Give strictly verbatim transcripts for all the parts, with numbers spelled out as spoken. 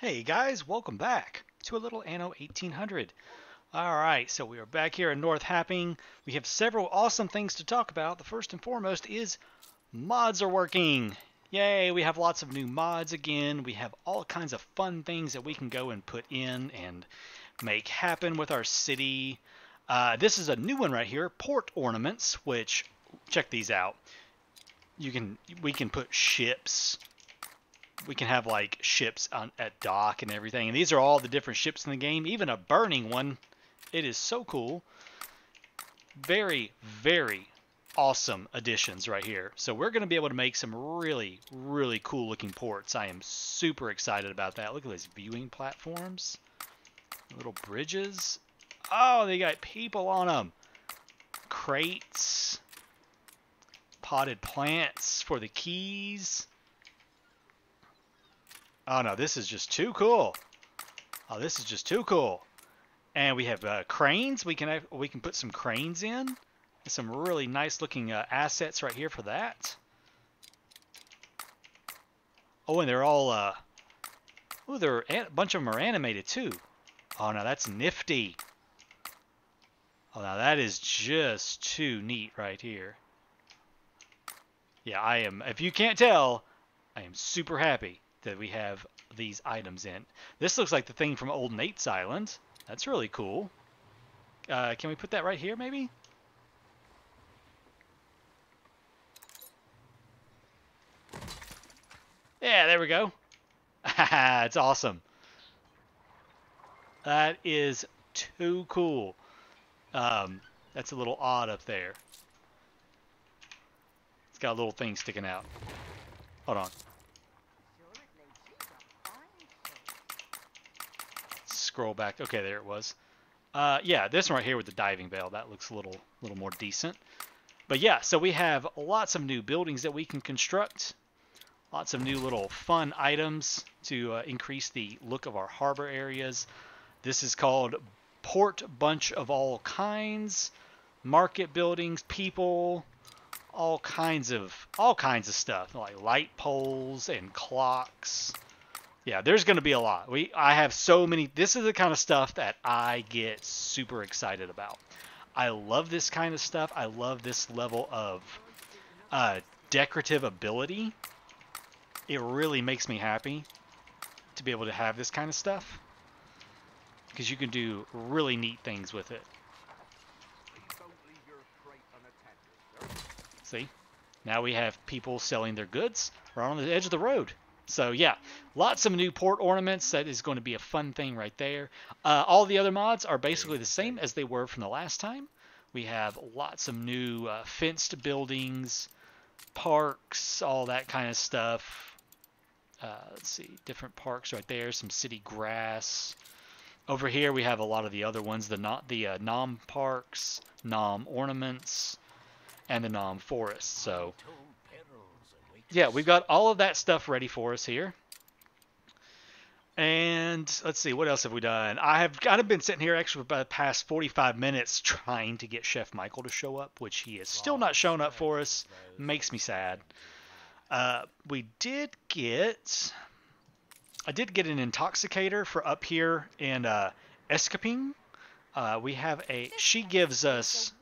Hey guys, welcome back to a little Anno eighteen hundred. Alright, so we are back here in North Haping. We have several awesome things to talk about. The first and foremost is mods are working. Yay, we have lots of new mods again. We have all kinds of fun things that we can go and put in and make happen with our city. Uh, this is a new one right here, port ornaments, which, check these out. You can, we can put ships. We can have like ships on, at dock and everything. And these are all the different ships in the game, even a burning one. It is so cool. Very, very awesome additions right here. So we're going to be able to make some really, really cool looking ports. I am super excited about that. Look at these viewing platforms, little bridges. Oh, they got people on them. Crates, potted plants for the keys. Oh no, this is just too cool. Oh, this is just too cool. And we have uh, cranes. We can have, we can put some cranes in. Some really nice looking uh, assets right here for that. Oh, and they're all, uh, oh, they're a bunch of them are animated too. Oh no, that's nifty. Oh, now that is just too neat right here. Yeah, I am, if you can't tell, I am super happy that we have these items in. This looks like the thing from old Nate's Island. That's really cool. Uh, can we put that right here maybe? Yeah, there we go. It's awesome. That is too cool. Um, that's a little odd up there. It's got a little thing sticking out. Hold on. Scroll back. Okay, there it was. Uh, yeah, this one right here with the diving bell, that looks a little, little more decent. But yeah, so we have lots of new buildings that we can construct. Lots of new little fun items to uh, increase the look of our harbor areas. This is called Port Bunch of All Kinds. Market buildings, people, all kinds of all kinds of stuff like light poles and clocks. Yeah, there's going to be a lot. We, I have so many. This is the kind of stuff that I get super excited about. I love this kind of stuff. I love this level of uh, decorative ability. It really makes me happy to be able to have this kind of stuff, because you can do really neat things with it. See? Now we have people selling their goods right on the edge of the road. So yeah, lots of new port ornaments. That is going to be a fun thing right there. Uh, all the other mods are basically the same as they were from the last time. We have lots of new uh, fenced buildings, parks, all that kind of stuff. Uh, let's see, different parks right there. Some city grass. Over here we have a lot of the other ones, the not the uh, Nom parks, Nom ornaments, and the Nom forests. So. Yeah, we've got all of that stuff ready for us here. And let's see, what else have we done? I have kind of been sitting here actually for the past forty-five minutes trying to get Chef Michael to show up, which he has still not shown up for us. Makes me sad. Uh, we did get... I did get an intoxicator for up here in uh, Escaping. Uh, we have a... She gives us...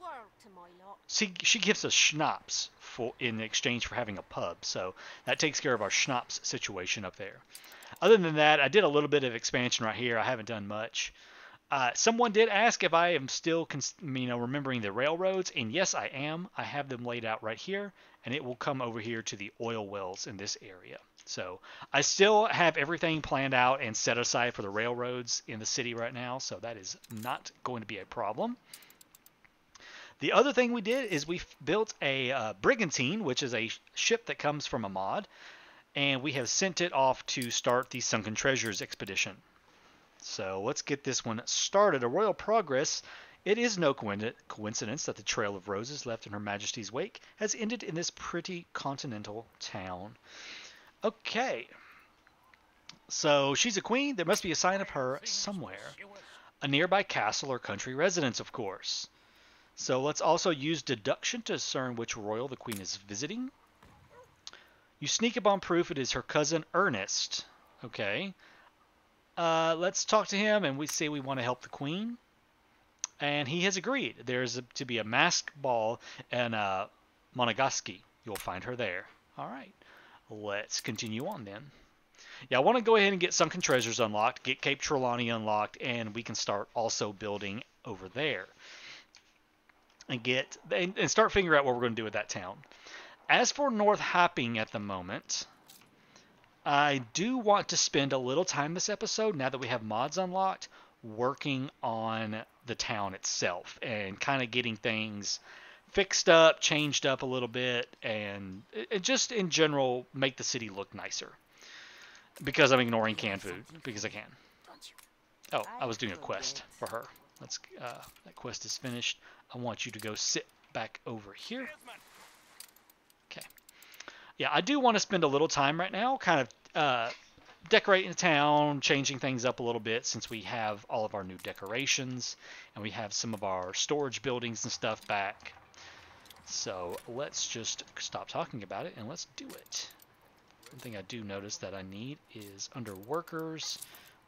She, she gives us schnapps for, in exchange for having a pub, so that takes care of our schnapps situation up there. Other than that, I did a little bit of expansion right here. I haven't done much. Uh, someone did ask if I am still you know, remembering the railroads, and yes, I am. I have them laid out right here, and it will come over here to the oil wells in this area. So I still have everything planned out and set aside for the railroads in the city right now, so that is not going to be a problem. The other thing we did is we built a uh, Brigantine, which is a ship that comes from a mod, and we have sent it off to start the Sunken Treasures expedition. So let's get this one started. A royal progress. It is no coincidence that the trail of roses left in Her Majesty's wake has ended in this pretty continental town. Okay. So she's a queen. There must be a sign of her somewhere. A nearby castle or country residence, of course. So let's also use deduction to discern which royal the queen is visiting. You sneak upon proof it is her cousin Ernest. Okay. Uh, let's talk to him, and we say we want to help the queen. And he has agreed. There's a, to be a masked ball in uh, Monogoski. You'll find her there. All right. Let's continue on then. Yeah, I want to go ahead and get Sunken Treasures unlocked, get Cape Trelawney unlocked, and we can start also building over there. And get and, and start figuring out what we're going to do with that town. As for North Haping at the moment, I do want to spend a little time this episode, now that we have mods unlocked, working on the town itself and kind of getting things fixed up, changed up a little bit, and it just in general make the city look nicer. Because I'm ignoring canned food, because I can. Oh, I was doing a quest for her. Let's. Uh, that quest is finished. I want you to go sit back over here. Okay. Yeah, I do want to spend a little time right now kind of uh, decorating the town, changing things up a little bit, since we have all of our new decorations and we have some of our storage buildings and stuff back. So let's just stop talking about it and let's do it. One thing I do notice that I need is under workers,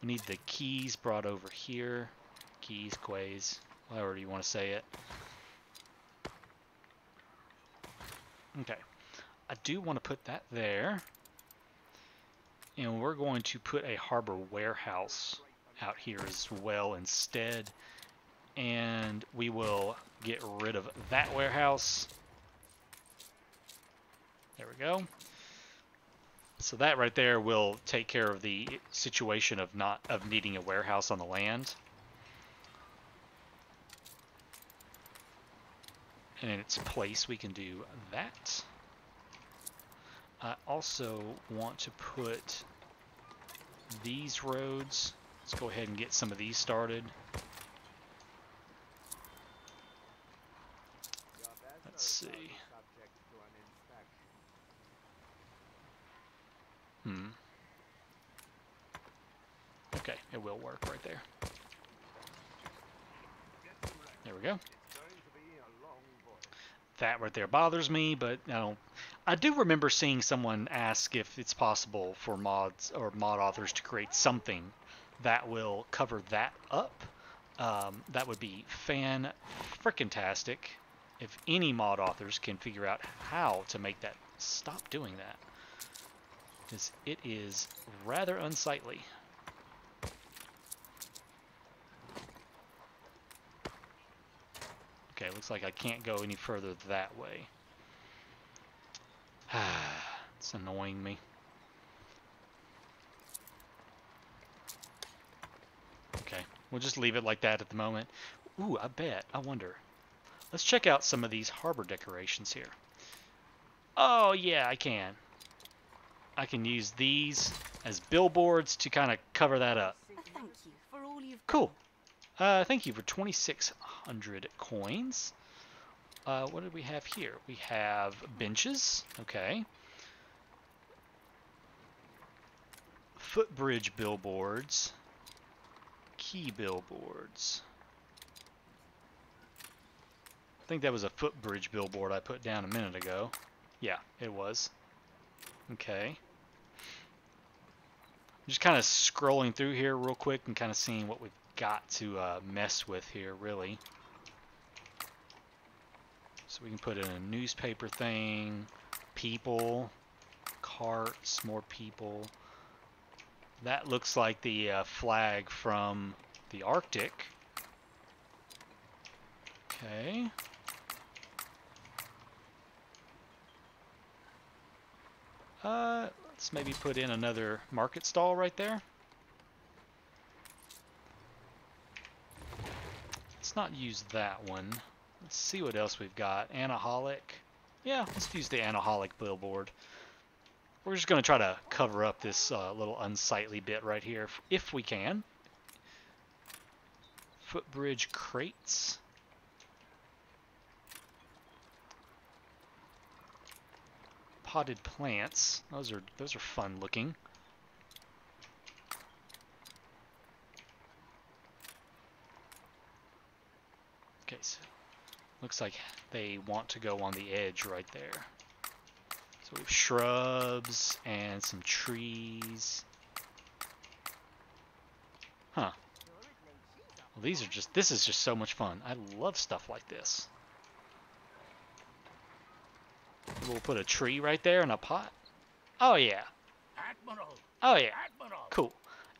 we need the keys brought over here. Keys, quays, however you want to say it. Okay. I do want to put that there. And we're going to put a harbor warehouse out here as well instead. And we will get rid of that warehouse. There we go. So that right there will take care of the situation of not of needing a warehouse on the land. And in its place we can do that. I also want to put these roads. Let's go ahead and get some of these started. Let's see. Hmm. Okay, it will work right there. There we go. That right there bothers me, but I don't. I do remember seeing someone ask if it's possible for mods or mod authors to create something that will cover that up. Um, that would be fan-frickin-tastic if any mod authors can figure out how to make that stop doing that. Because it is rather unsightly. Okay, looks like I can't go any further that way. It's annoying me. Okay, we'll just leave it like that at the moment. Ooh, I bet. I wonder. Let's check out some of these harbor decorations here. Oh, yeah, I can. I can use these as billboards to kind of cover that up. Thank you for all you've cool. Uh, thank you for twenty-six hundred coins. Uh, what did we have here? We have benches. Okay. Footbridge billboards. Key billboards. I think that was a footbridge billboard I put down a minute ago. Yeah, it was. Okay. Just kind of scrolling through here real quick and kind of seeing what we've got to uh, mess with here, really. So we can put in a newspaper thing, people, carts, more people. That looks like the uh, flag from the Arctic. Okay. Uh, let's maybe put in another market stall right there. Let's not use that one. Let's see what else we've got. Anaholic. Yeah, let's use the anaholic billboard. We're just going to try to cover up this uh, little unsightly bit right here, if, if we can. Footbridge crates. Potted plants. Those are those are fun looking. Okay, so looks like they want to go on the edge right there. So we have shrubs and some trees. Huh. Well, these are just, this is just so much fun. I love stuff like this. We'll put a tree right there and a pot. Oh, yeah. Admiral. Oh, yeah. Admiral. Cool.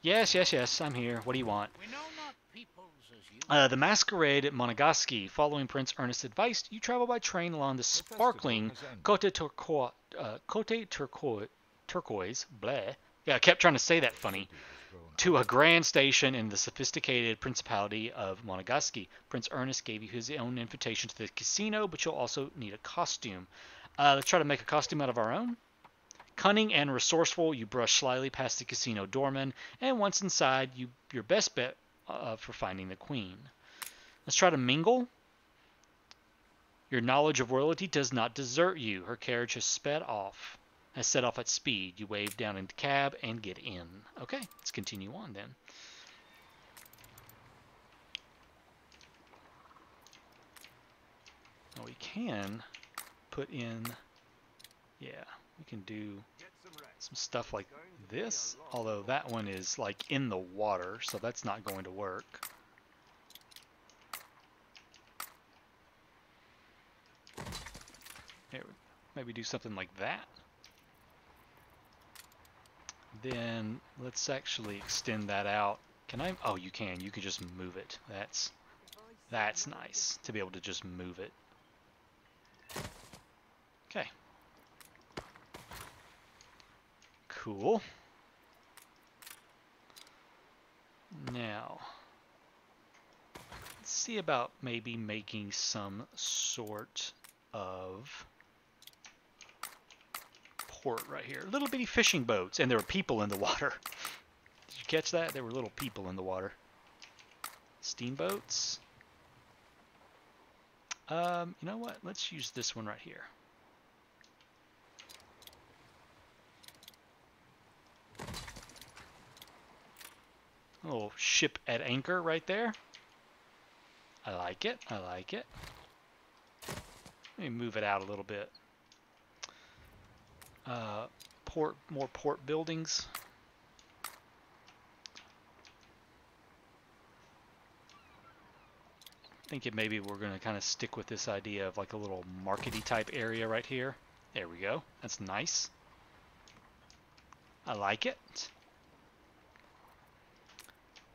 Yes, yes, yes, I'm here. What do you want? We know not peoples as you. Uh, the masquerade at Monogoski. Following Prince Ernest's advice, you travel by train along the sparkling Cote Turquoise. Uh, Cote Turquoise. Turquoise. Bleh. Yeah, I kept trying to say that funny. To a grand station in the sophisticated principality of Monogoski. Prince Ernest gave you his own invitation to the casino, but you'll also need a costume. Uh, let's try to make a costume out of our own. Cunning and resourceful, you brush slyly past the casino doorman, and once inside, you your best bet uh, for finding the queen. Let's try to mingle. Your knowledge of royalty does not desert you. Her carriage has sped off, has set off at speed. You wave down into the cab and get in. Okay, let's continue on then. Now we can put in, yeah. We can do some stuff like this, although that one is like in the water, so that's not going to work. Here, maybe do something like that. Then let's actually extend that out. Can I? Oh, you can. You can just move it. That's that's nice to be able to just move it. Okay. Cool. Now, let's see about maybe making some sort of port right here. Little bitty fishing boats, and there were people in the water. Did you catch that? There were little people in the water. Steamboats. Um, you know what? Let's use this one right here. Little ship at anchor right there. I like it. I like it. Let me move it out a little bit. Uh, port, more port buildings. I think it maybe we're going to kind of stick with this idea of like a little markety type area right here. There we go. That's nice. I like it.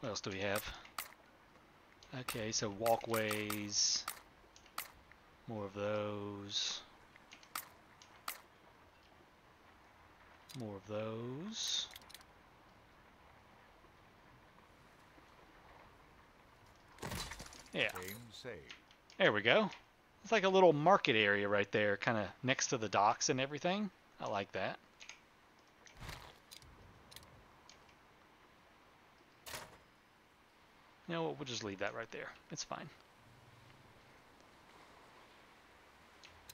What else do we have? Okay, so walkways, more of those, more of those. Yeah, there we go. It's like a little market area right there, kind of next to the docks and everything. I like that. You know what, we'll just leave that right there. It's fine.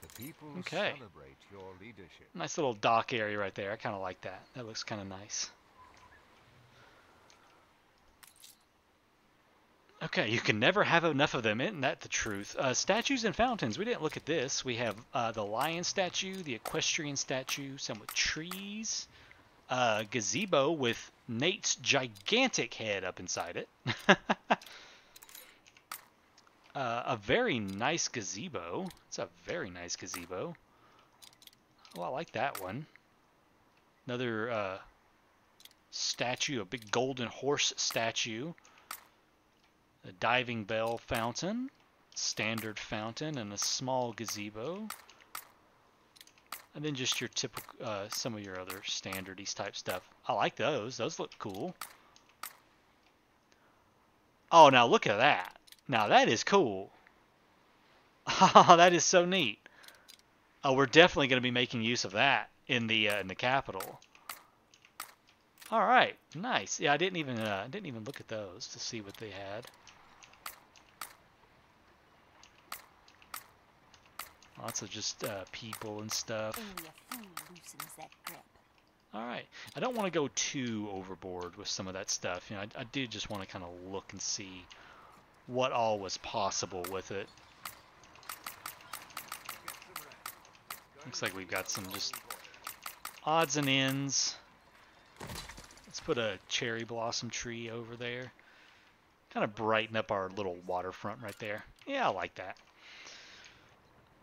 The people okay. Celebrate your leadership. Nice little dock area right there. I kind of like that. That looks kind of nice. Okay, you can never have enough of them. Isn't that the truth? Uh, statues and fountains. We didn't look at this. We have uh, the lion statue, the equestrian statue, some with trees. Uh, gazebo with Nate's gigantic head up inside it. uh, a very nice gazebo. It's a very nice gazebo. Oh, I like that one. Another uh, statue, a big golden horse statue. A diving bell fountain. Standard fountain and a small gazebo. And then just your typical, uh, some of your other standardies type stuff. I like those. Those look cool. Oh, now look at that. Now that is cool. Oh, that is so neat. Oh, we're definitely going to be making use of that in the uh, in the capital. All right, nice. Yeah, I didn't even uh, didn't even look at those to see what they had. Lots of just uh, people and stuff. Alright. I don't want to go too overboard with some of that stuff. You know, I, I do just want to kind of look and see what all was possible with it. Looks like we've got some just odds and ends. Let's put a cherry blossom tree over there. Kind of brighten up our little waterfront right there. Yeah, I like that.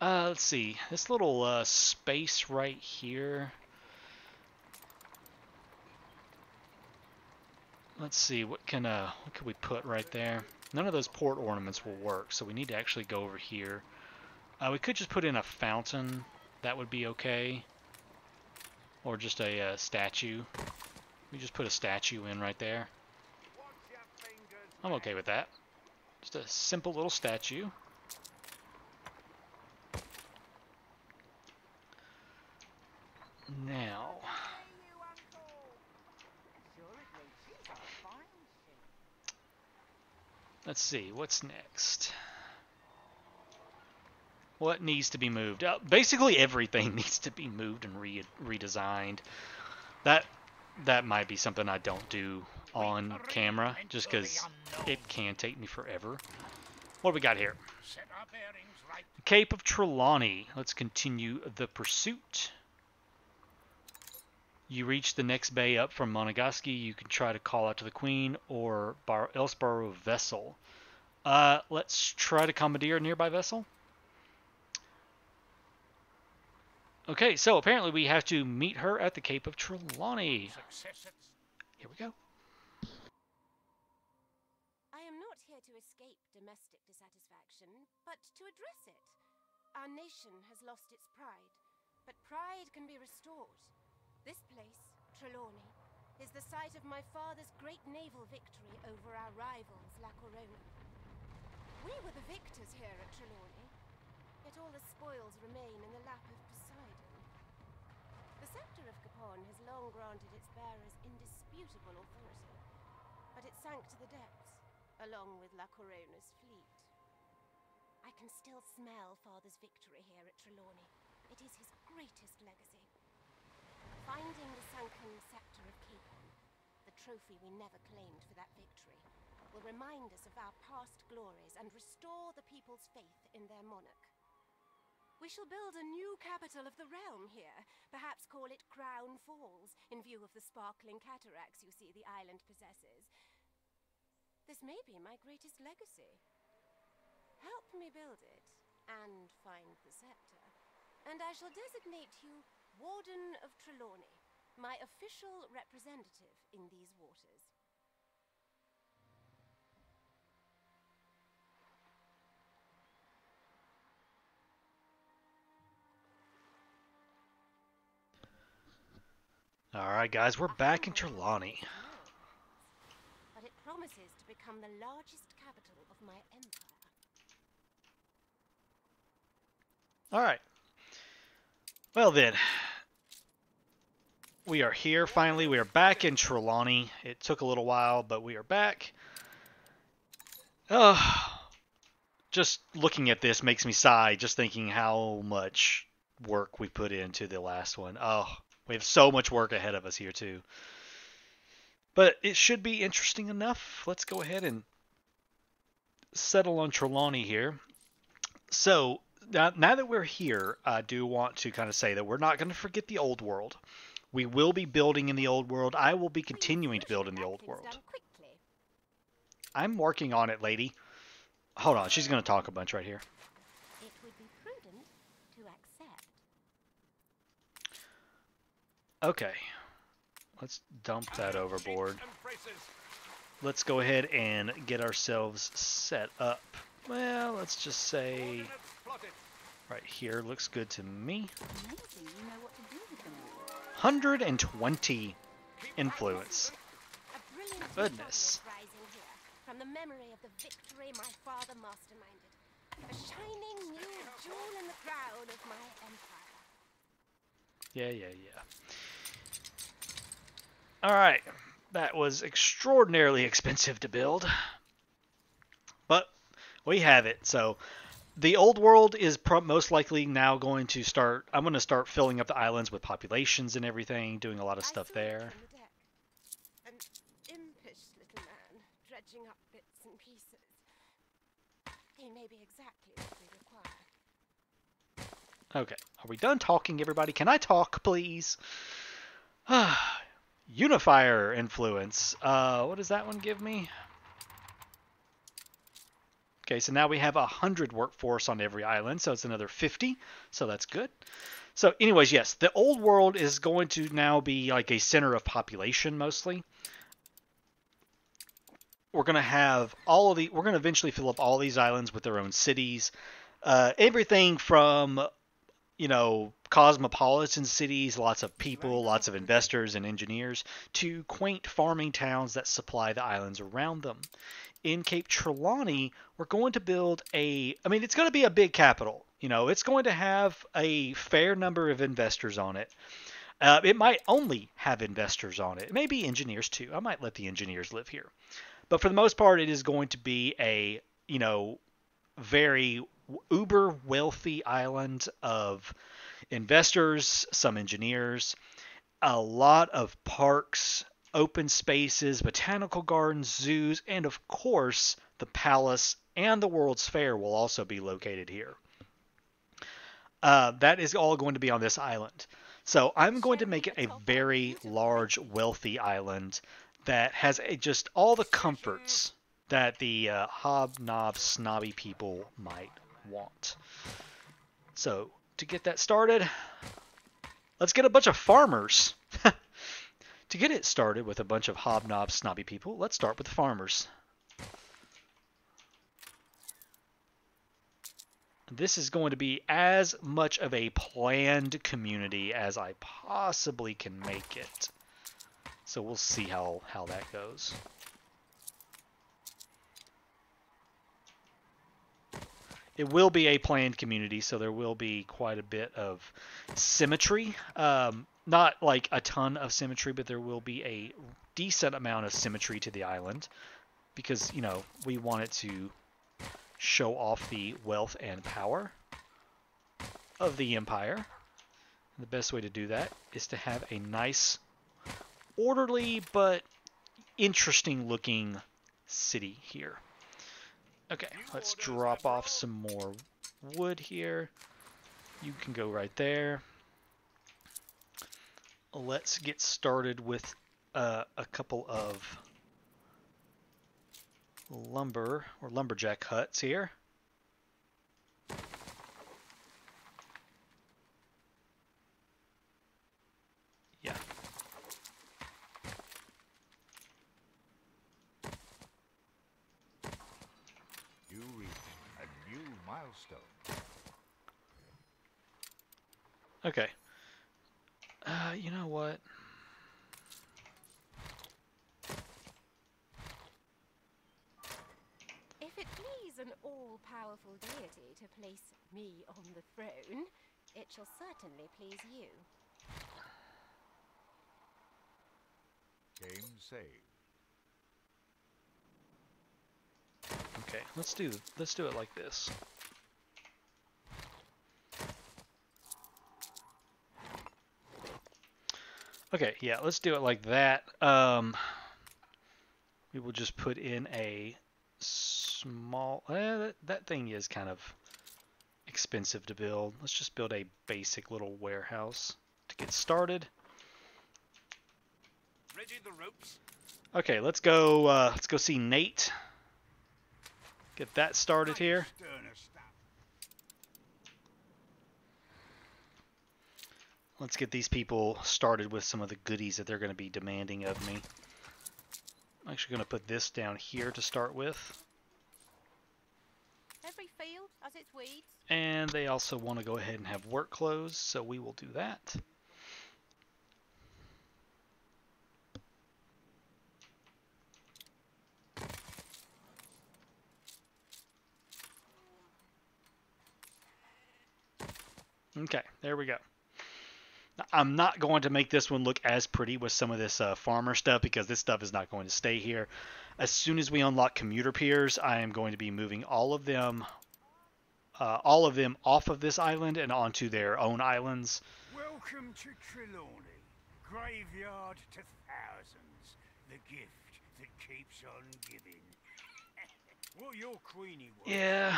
Uh, let's see. This little uh, space right here. Let's see. What can uh, what can we put right there? None of those port ornaments will work, so we need to actually go over here. Uh, we could just put in a fountain. That would be okay. Or just a uh, statue. We just put a statue in right there. I'm okay with that. Just a simple little statue. Now, let's see what's next. What needs to be moved? Uh, basically, everything needs to be moved and re redesigned. That that might be something I don't do on camera, just because it can take me forever. What do we got here? Cape of Trelawney. Let's continue the pursuit. You reach the next bay up from Monogoski. You can try to call out to the Queen or bar else borrow a vessel. Uh, let's try to commandeer a nearby vessel. Okay, so apparently we have to meet her at the Cape of Trelawney. Here we go. I am not here to escape domestic dissatisfaction, but to address it. Our nation has lost its pride, but pride can be restored. This place, Trelawney, is the site of my father's great naval victory over our rivals, La Corona. We were the victors here at Trelawney, yet all the spoils remain in the lap of Poseidon. The scepter of Capon has long granted its bearers indisputable authority, but it sank to the depths, along with La Corona's fleet. I can still smell father's victory here at Trelawney. It is his greatest legacy. Finding the sunken scepter of Capon, the trophy we never claimed for that victory, will remind us of our past glories and restore the people's faith in their monarch. We shall build a new capital of the realm here, perhaps call it Crown Falls, in view of the sparkling cataracts you see the island possesses. This may be my greatest legacy. Help me build it, and find the scepter, and I shall designate you Warden of Trelawney, my official representative in these waters. Alright guys, we're back in Trelawney. But it promises to become the largest capital of my empire. Alright. Well then, we are here finally. We are back in Trelawney. It took a little while, but we are back. Oh, just looking at this makes me sigh just thinking how much work we put into the last one. Oh, we have so much work ahead of us here too. But it should be interesting enough. Let's go ahead and settle on Trelawney here. So, Now, now that we're here, I do want to kind of say that we're not going to forget the old world. We will be building in the old world. I will be continuing to build in the old world. I'm working on it, lady. Hold on, she's going to talk a bunch right here. It would be prudent to accept. Okay. Let's dump that overboard. Let's go ahead and get ourselves set up. Well, let's just say right here looks good to me. one hundred twenty influence. Goodness. From the memory of the victory my father masterminded, a shining new jewel in the crown of my empire. Yeah, yeah, yeah. All right. That was extraordinarily expensive to build. But we have it. So the old world is pro most likely now going to start. I'm going to start filling up the islands with populations and everything, doing a lot of I stuff there. An impish little man dredging up bits and pieces. They may be exactly what we require. Okay, are we done talking, everybody? Can I talk, please? Unifier influence. Uh, what does that one give me? Okay, so now we have one hundred workforce on every island, so it's another fifty, so that's good. So anyways, yes, the old world is going to now be like a center of population mostly. We're going to have all of the, we're going to eventually fill up all these islands with their own cities. Uh, everything from, you know, cosmopolitan cities, lots of people, lots of investors and engineers, to quaint farming towns that supply the islands around them. In Cape Trelawney, we're going to build a, I mean, it's going to be a big capital. You know, it's going to have a fair number of investors on it. Uh, it might only have investors on it. Maybe engineers too. I might let the engineers live here. But for the most part, it is going to be a, you know, very uber wealthy island of investors, some engineers, a lot of parks, open spaces, botanical gardens, zoos, and of course, the palace and the World's Fair will also be located here. Uh, that is all going to be on this island. So I'm going to make it a very large, wealthy island that has a, just all the comforts that the uh, hobnob, snobby people might want. So to get that started, let's get a bunch of farmers. To get it started with a bunch of hobnob, snobby people, let's start with the farmers. This is going to be as much of a planned community as I possibly can make it. So we'll see how, how that goes. It will be a planned community, so there will be quite a bit of symmetry. Um, not like a ton of symmetry, but there will be a decent amount of symmetry to the island. Because, you know, we want it to show off the wealth and power of the empire. And the best way to do that is to have a nice, orderly, but interesting looking city here. Okay, let's drop off some more wood here. You can go right there. Let's get started with uh, a couple of lumber or lumberjack huts here. Yeah. You reach a new milestone. Okay. Uh, you know what? An all-powerful deity to place me on the throne, it shall certainly please you. Game saved. Okay, let's do let's do it like this. Okay, yeah, let's do it like that. Um, we will just put in a small, eh, that, that thing is kind of expensive to build. Let's just build a basic little warehouse to get started. Ready the ropes. Okay, let's go. Uh, let's go see Nate. Get that started here. Let's get these people started with some of the goodies that they're going to be demanding of me. I'm actually going to put this down here to start with. Every field has its weeds. And they also want to go ahead and have work clothes, so we will do that. Okay, there we go. I'm not going to make this one look as pretty with some of this uh, farmer stuff, because this stuff is not going to stay here. As soon as we unlock commuter piers, I am going to be moving all of them, uh, all of them off of this island and onto their own islands. Welcome to Trelawney, graveyard to thousands, the gift that keeps on giving. What your queenie was. Yeah.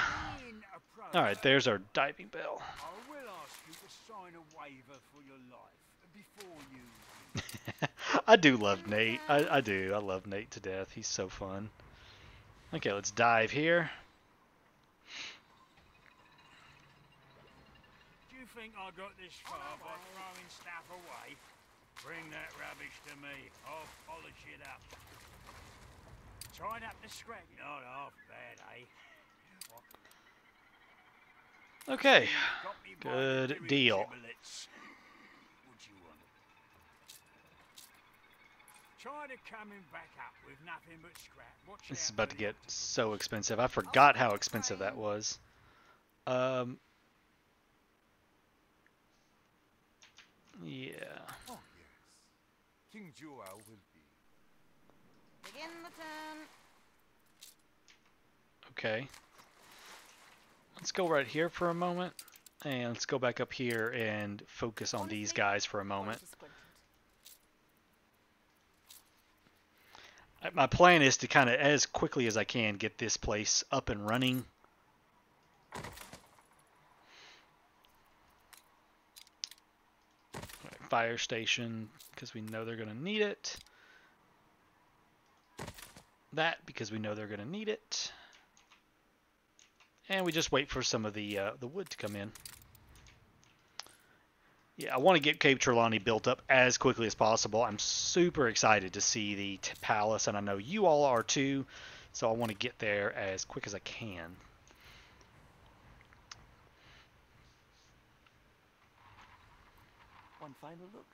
All right, there's our diving bell. I will ask you to sign a waiver for your life before you. I do love Nate. I, I do. I love Nate to death. He's so fun. Okay, let's dive here. think I got this far by throwing stuff away. Bring that rubbish to me. I'll polish it up. Tied up the scrap. Not half bad, eh? What? Okay. Good deal. Try to coming back up with nothing but scrap. Watch this is about to get so expensive. I forgot how expensive that was. Um. Yeah. Oh yes. King Juo will be. Begin the turn. Okay. Let's go right here for a moment, and let's go back up here and focus on these guys for a moment. My plan is to kind of, as quickly as I can, get this place up and running. Right, fire station, because we know they're going to need it. That, because we know they're going to need it. And we just wait for some of the, uh, the wood to come in. Yeah, I want to get Cape Trelawney built up as quickly as possible. I'm super excited to see the t palace, and I know you all are too, so I want to get there as quick as I can. One final look.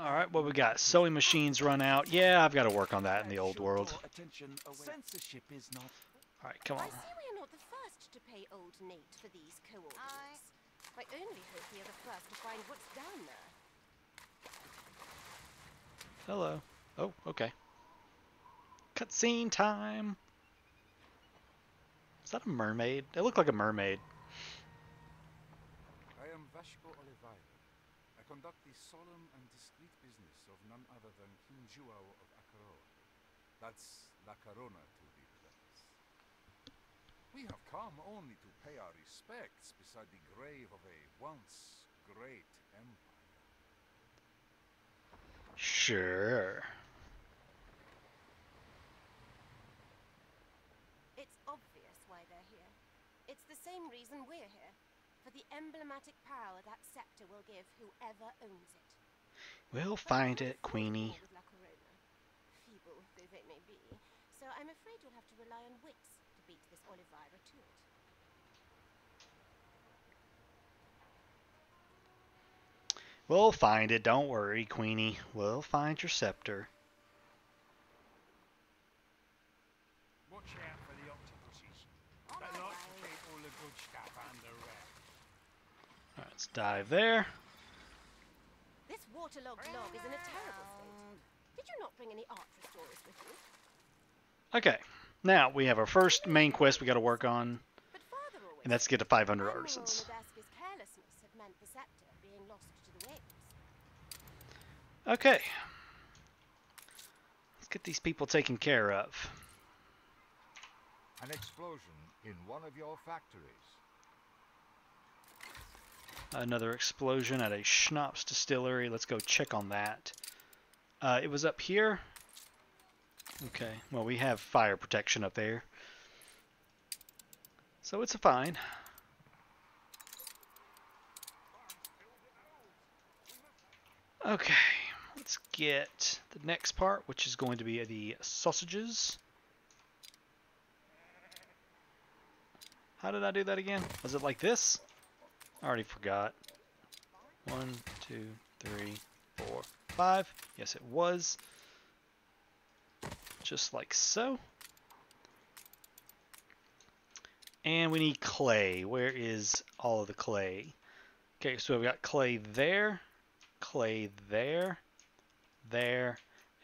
All right, what we got? Sewing machines run out. Yeah, I've got to work on that in the old world. Censorship is not. All right, come on. I see we are not the first to pay old Nate for these coordinates. I... I only hope we are the first to find what's down there. Hello. Oh, okay. Cutscene time. Is that a mermaid? It looked like a mermaid. I am Vashko Oliveira. I conduct the solemn and discreet business of none other than King Juo of Akaro. That's La Corona to be precise. We have come only to pay our respects beside the grave of a once great empire. Sure. It's obvious why they're here. It's the same reason we're here. For the emblematic power that scepter will give whoever owns it. We'll find it, Queenie. With La Corona, feeble though they may be. So I'm afraid you'll have to rely on wits. Beat this Oliveira to it. We'll find it, don't worry, Queenie. We'll find your scepter. Watch out for the octopuses. They like to keep all the good stuff under wraps. Alright, let's dive there. This waterlogged log is in a terrible state. Did you not bring any art restorers with you? Okay. Now, we have our first main quest we got to work on, and that's to get to five hundred artisans. Okay. Let's get these people taken care of. An explosion in one of your factories. Another explosion at a schnapps distillery. Let's go check on that. Uh, it was up here. Okay, well, we have fire protection up there, so it's a fine. Okay, let's get the next part, which is going to be the sausages. How did I do that again? Was it like this? I already forgot. One, two, three, four, five. Yes, it was. Just like so. And we need clay. Where is all of the clay? Okay, so we've got clay there, clay there, there,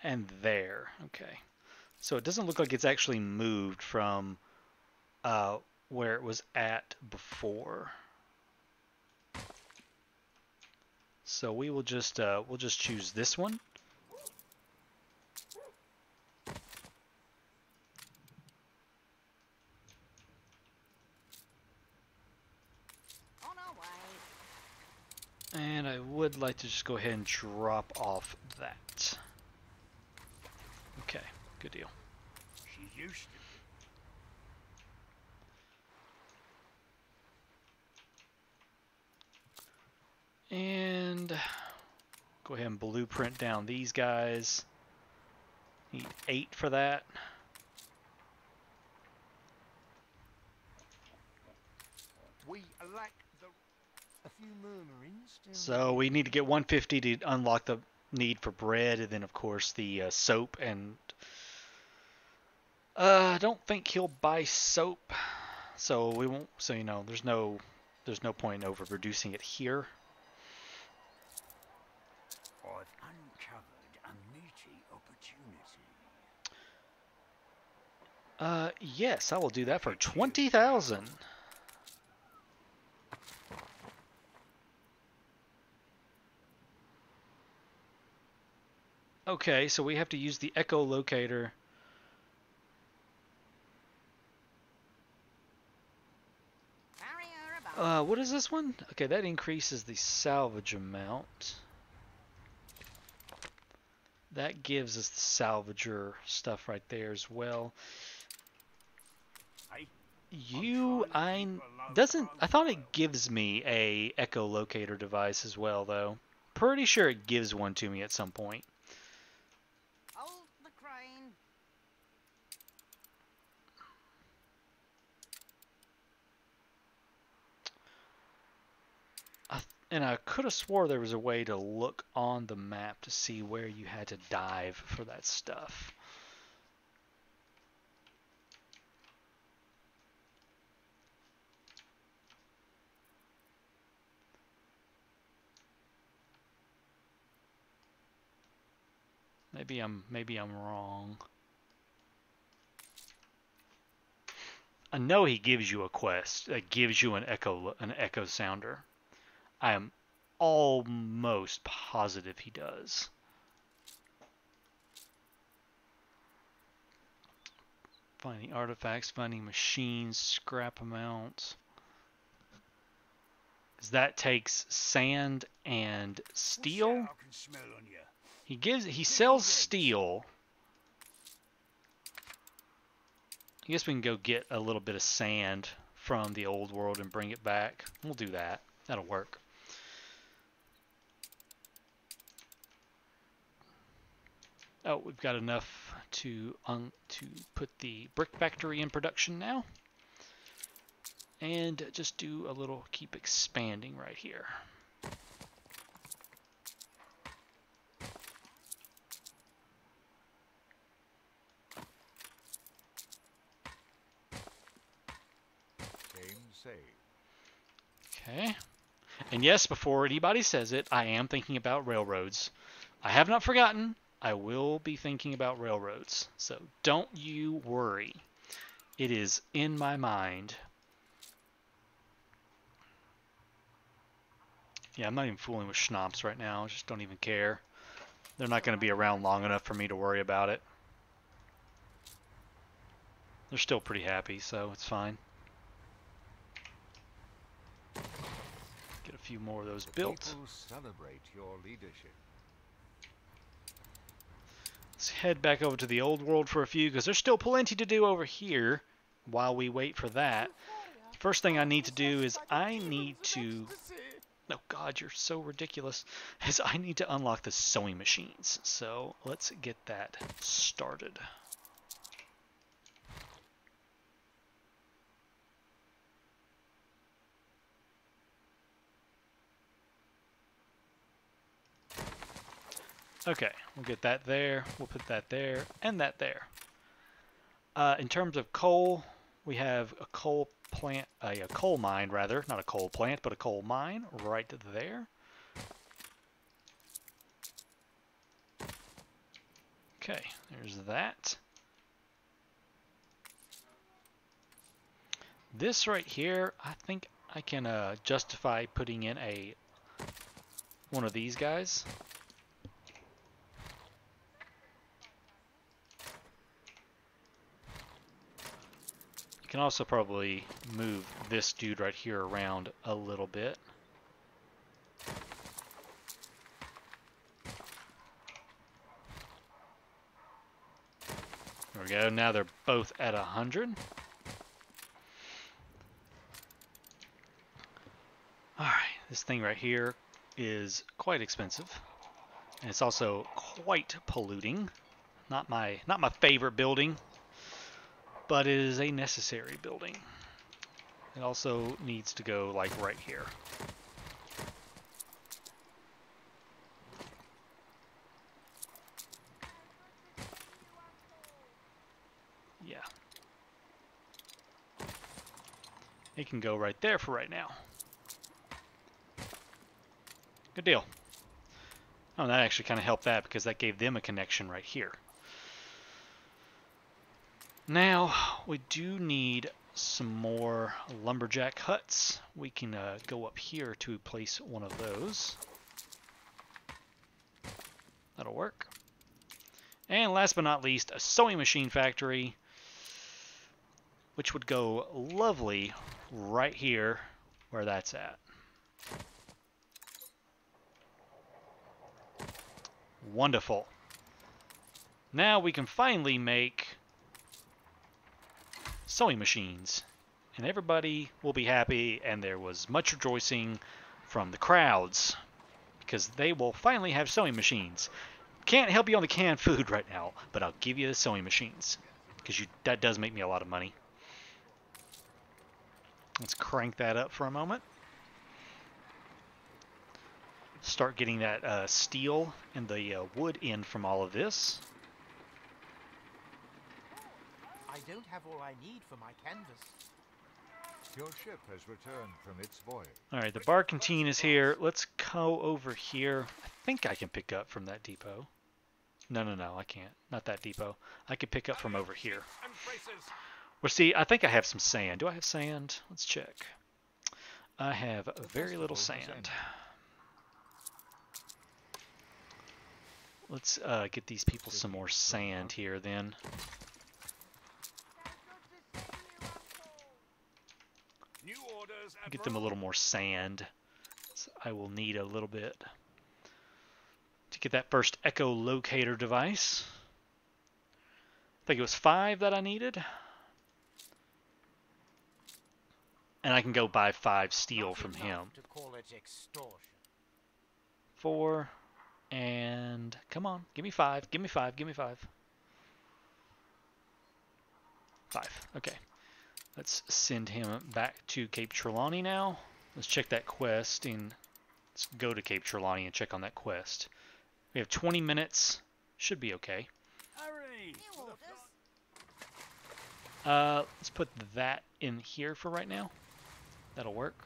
and there. Okay. So it doesn't look like it's actually moved from uh, where it was at before. So we will just uh, we'll just choose this one. And I would like to just go ahead and drop off that. Okay, good deal. She used to. And go ahead and blueprint down these guys. Need eight for that. We lack the a few murmurings. So we need to get one fifty to unlock the need for bread, and then of course the uh, soap. And uh, I don't think he'll buy soap, so we won't. So you know, there's no, there's no point in over reducing it here. I've uncovered a meaty opportunity. Uh, yes, I will do that for twenty thousand. Okay, so we have to use the echolocator. Uh, what is this one? Okay, that increases the salvage amount. That gives us the salvager stuff right there as well. You, I doesn't. I thought it gives me a echolocator device as well, though. Pretty sure it gives one to me at some point. And I could have swore there was a way to look on the map to see where you had to dive for that stuff. Maybe I'm maybe I'm wrong. I know he gives you a quest that gives you an echo an echo sounder. I am almost positive he does. Finding artifacts, finding machines, scrap amounts. Because that takes sand and steel. He gives, he sells steel. I guess we can go get a little bit of sand from the old world and bring it back. We'll do that. That'll work. Oh, we've got enough to um, to put the brick factory in production now, and just do a little keep expanding right here. Same, same. Okay, and yes, before anybody says it, I am thinking about railroads. I have not forgotten. I will be thinking about railroads, so don't you worry. It is in my mind. Yeah, I'm not even fooling with schnapps right now. I just don't even care. They're not going to be around long enough for me to worry about it. They're still pretty happy, so it's fine. Get a few more of those built. Celebrate your leadership. Let's head back over to the old world for a few, because there's still plenty to do over here while we wait for that. First thing I need to do is I need to... Oh god, you're so ridiculous. Is I need to unlock the sewing machines. So let's get that started. Okay, we'll get that there, we'll put that there, and that there. Uh, in terms of coal, we have a coal plant, uh, a coal mine rather, not a coal plant, but a coal mine right there. Okay, there's that. This right here, I think I can uh, justify putting in a one of these guys. Can also probably move this dude right here around a little bit. There we go. Now they're both at a hundred. All right, this thing right here is quite expensive, and it's also quite polluting. Not my not my favorite building, but it is a necessary building. It also needs to go like right here. Yeah. It can go right there for right now. Good deal. Oh, that actually kind of helped that, because that gave them a connection right here. Now, we do need some more lumberjack huts. We can uh, go up here to place one of those. That'll work. And last but not least, a sewing machine factory, which would go lovely right here where that's at. Wonderful. Now we can finally make sewing machines, and everybody will be happy, and there was much rejoicing from the crowds because they will finally have sewing machines. Can't help you on the canned food right now, but I'll give you the sewing machines because you that does make me a lot of money. Let's crank that up for a moment. Start getting that uh, steel and the uh, wood in from all of this. I don't have all I need for my canvas. Your ship has returned from its voyage. All right, the Barquentine is here. Let's go over here. I think I can pick up from that depot. No, no, no, I can't. Not that depot. I could pick up from over here. Well, see, I think I have some sand. Do I have sand? Let's check. I have very little sand. Let's uh, get these people some more sand here then. Get them a little more sand. So I will need a little bit to get that first echolocator device. I think it was five that I needed. And I can go buy five steel from him. Four. And come on, give me five, give me five, give me five. Five, okay. Let's send him back to Cape Trelawney now. Let's check that quest and let's go to Cape Trelawney and check on that quest. We have twenty minutes, should be okay. Hurry! Uh, let's put that in here for right now. That'll work.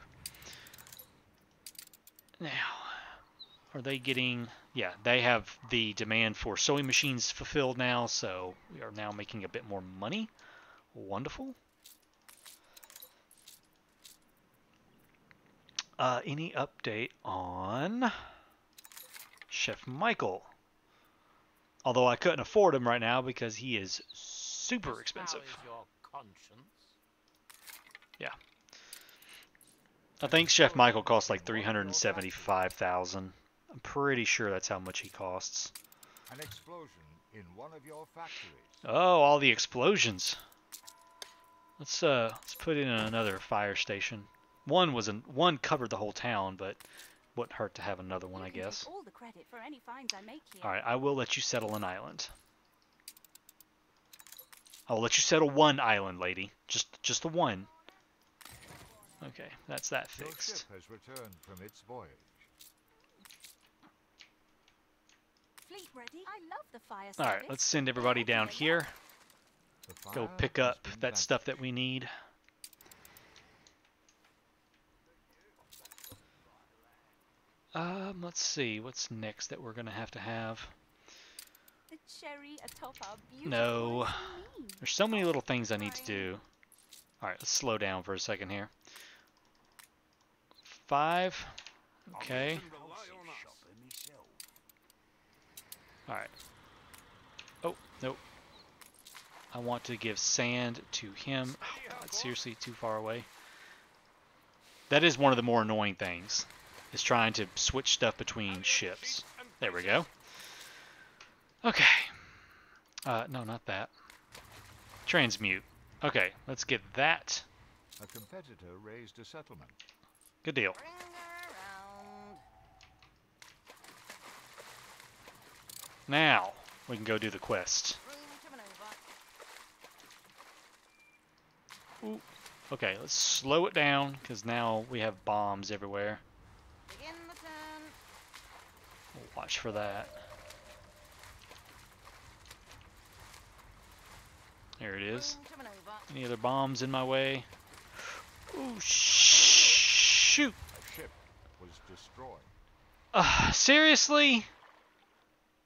Now, are they getting... Yeah, they have the demand for sewing machines fulfilled now, so we are now making a bit more money. Wonderful. Uh, any update on Chef Michael? Although I couldn't afford him right now because he is super expensive. How is your conscience? Yeah. I think Chef Michael costs like three hundred seventy-five thousand dollars. I'm pretty sure that's how much he costs. An explosion in one of your factories. Oh, all the explosions. Let's uh let's put in another fire station. One was an, one covered the whole town, but wouldn't hurt to have another one, I guess. All the credit for any finds I make here. All right, I will let you settle an island. I will let you settle one island, lady. Just just the one. Okay, that's that fixed. Your ship has returned from its voyage. Ready? I love the fire service. All right, let's send everybody down here. Go pick up that stuff that we need. Um, let's see what's next that we're gonna have to have. The cherry atop our beautiful. No, there's so many little things I need to do. All right, let's slow down for a second here. Five. Okay. Alright. Oh, nope. I want to give sand to him. Oh, God, seriously, too far away. That is one of the more annoying things, is trying to switch stuff between ships. There we go. Okay. Uh, no, not that. Transmute. Okay, let's get that. A competitor raised a settlement. Good deal. Now we can go do the quest. Ooh. Okay, let's slow it down because now we have bombs everywhere. We'll watch for that. There it is. Any other bombs in my way? Ooh, shoot! A ship was destroyed. Uh, seriously?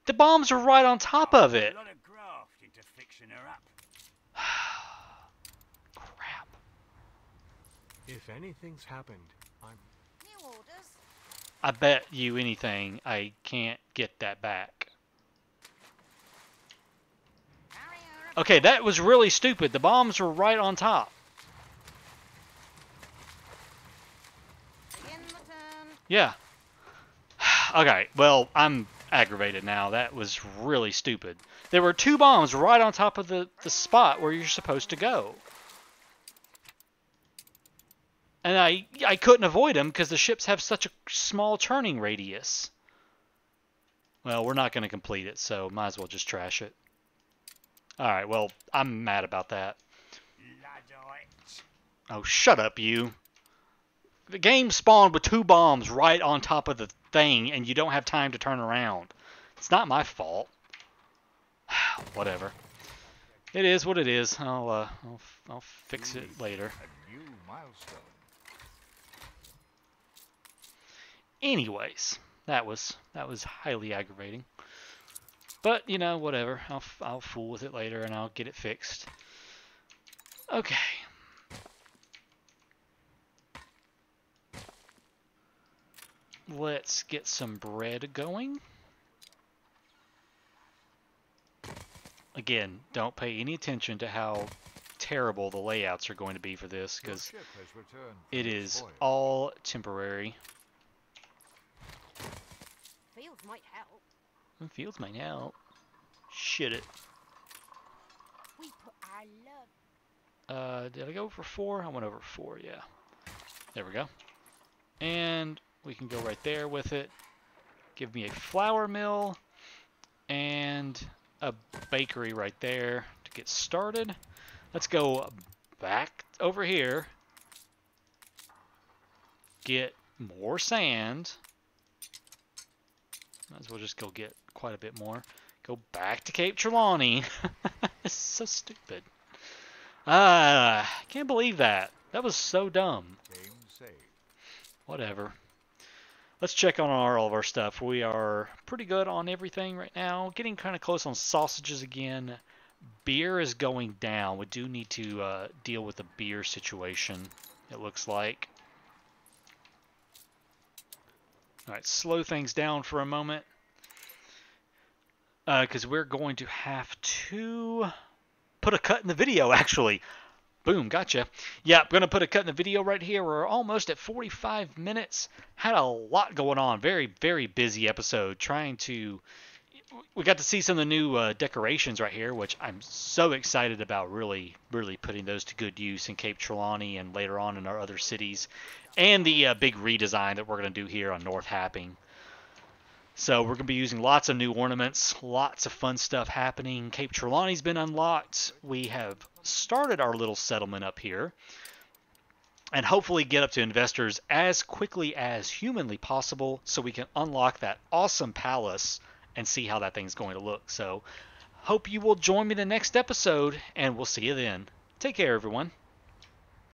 The bombs are right on top of it. Crap. If anything's happened, I'm. New orders. I bet you anything I can't get that back. Okay, that was really stupid. The bombs were right on top. Yeah. Okay, well, I'm aggravated now. That was really stupid. There were two bombs right on top of the, the spot where you're supposed to go. And I, I couldn't avoid them because the ships have such a small turning radius. Well, we're not going to complete it, so might as well just trash it. Alright, well, I'm mad about that. Oh, shut up, you. The game spawned with two bombs right on top of the thing, and you don't have time to turn around. It's not my fault. Whatever. It is what it is. I'll, uh, I'll, I'll fix it later. Anyways, that was that was highly aggravating. But you know, whatever. I'll I'll fool with it later, and I'll get it fixed. Okay. Let's get some bread going. Again, don't pay any attention to how terrible the layouts are going to be for this, because it is all temporary. Fields might help. Fields might help. Shit it. We put our love. Uh, did I go for four? I went over four, yeah. There we go. And we can go right there with it. Give me a flour mill and a bakery right there to get started. Let's go back over here. Get more sand. Might as well just go get quite a bit more. Go back to Cape Trelawney. It's so stupid. Ah, uh, I can't believe that. That was so dumb. Game saved. Whatever. Let's check on our, all of our stuff. We are pretty good on everything right now. Getting kind of close on sausages again. Beer is going down. We do need to uh, deal with the beer situation, it looks like. All right, slow things down for a moment. Because uh, we're going to have to put a cut in the video, actually. Boom, gotcha. Yeah, I'm going to put a cut in the video right here. We're almost at forty-five minutes. Had a lot going on. Very, very busy episode. Trying to... We got to see some of the new uh, decorations right here, which I'm so excited about really, really putting those to good use in Cape Trelawney and later on in our other cities. And the uh, big redesign that we're going to do here on North Haping. So we're going to be using lots of new ornaments, lots of fun stuff happening. Cape Trelawney's been unlocked. We have started our little settlement up here and hopefully get up to investors as quickly as humanly possible so we can unlock that awesome palace and see how that thing's going to look. So hope you will join me the next episode, and we'll see you then. Take care, everyone.